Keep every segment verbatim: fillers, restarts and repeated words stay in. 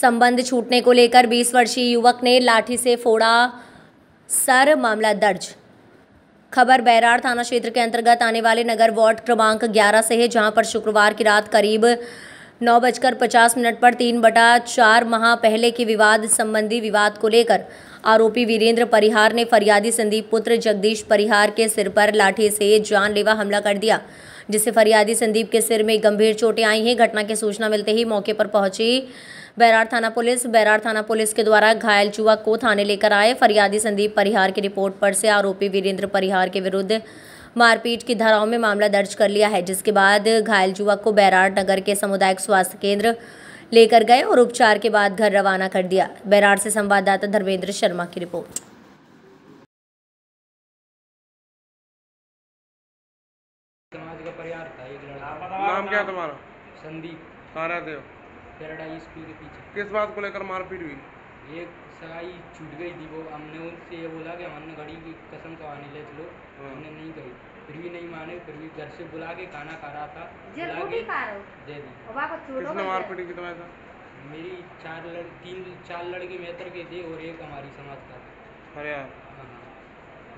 संबंध छूटने को लेकर बीस वर्षीय युवक ने लाठी से फोड़ा सर, मामला दर्ज। खबर बैराड़ थाना क्षेत्र के अंतर्गत आने वाले नगर वार्ड क्रमांक ग्यारह से है, जहां पर शुक्रवार की रात करीब नौ बजकर पचास मिनट पर तीन बटा चार माह पहले के विवाद संबंधी विवाद को लेकर आरोपी वीरेंद्र परिहार ने फरियादी संदीप पुत्र जगदीश परिहार के सिर पर लाठी से जानलेवा हमला कर दिया, जिससे फरियादी संदीप के सिर में गंभीर चोटें आई हैं। घटना की सूचना मिलते ही मौके पर पहुंची बैराड़ थाना पुलिस। बैराड़ थाना पुलिस के द्वारा घायल युवक को थाने लेकर आए। फरियादी संदीप परिहार की रिपोर्ट पर से आरोपी वीरेंद्र परिहार के विरुद्ध मारपीट की धाराओं में मामला दर्ज कर लिया है, जिसके बाद घायल युवक को बैराड़ नगर के सामुदायिक स्वास्थ्य केंद्र लेकर गए और उपचार के बाद घर रवाना कर दिया। बैराड़ से संवाददाता धर्मेंद्र शर्मा की रिपोर्ट। नाम क्या तुम्हारा? संदीप। किस बात को लेकर मारपीट हुई? एक सगाई छूट गई थी, वो हमने उनसे ये बोला कि हमने घड़ी की कसम कमाने ले चलो, हमने नहीं कही, फिर भी नहीं माने, फिर भी घर से बुला के खाना खा रहा था, बुला के दे दी। किसने मारपीट की तुम्हारे साथ? मेरी चार लड़ तीन चार लड़के मेहतर के थे और एक हमारी समाज का था। अरे हाँ,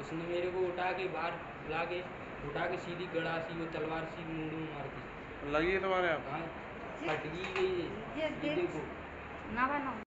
उसने मेरे को उठा के बाहर बुला के उठा के सीधी गड़ा सी वो तलवार सी मुंड में मार दी। लगी है तुम्हारे? हाँ, फटगी गई देखो।